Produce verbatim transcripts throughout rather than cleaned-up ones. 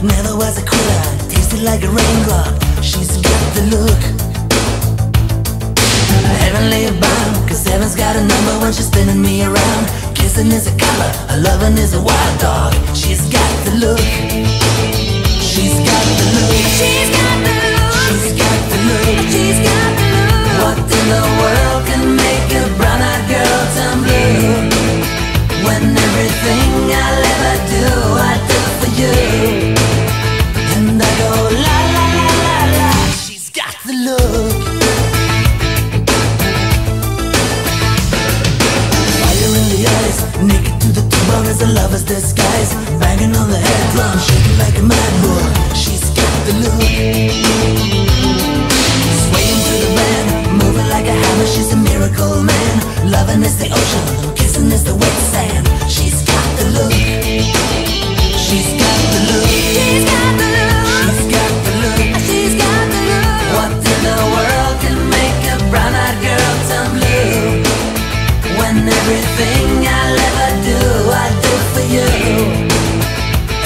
Never was a quitter, tasted like a raindrop. She's got the look. Heavenly bound, cause heaven's got a number when she's spinning me around. Kissing is a color, her loving is a wild dog. She's got the look. She's got the look. She's got the look. She's got the look. She's got the look. What in the world can make a brown-eyed girl turn blue? When everything I'll ever do, I do for you. As a lover's disguise, banging on the head drum, shaking like a mad bull. She's got the look. Swaying through the band, moving like a hammer. She's a miracle man. Loving is the ocean, kissing is the wet sand. She's got the look. She's got the look. She's got the look. She's got the look. She's got the look. What in the world can make a brown-eyed girl turn blue? When everything I'll ever do, I do for you.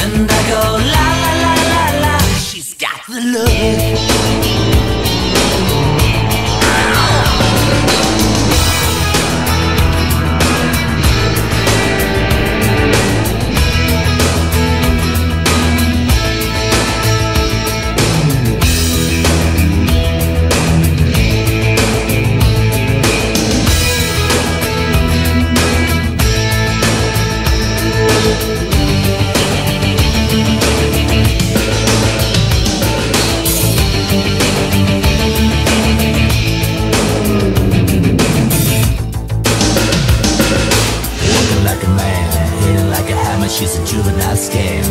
And I go la la la la la. She's got the look. She's a juvenile scam.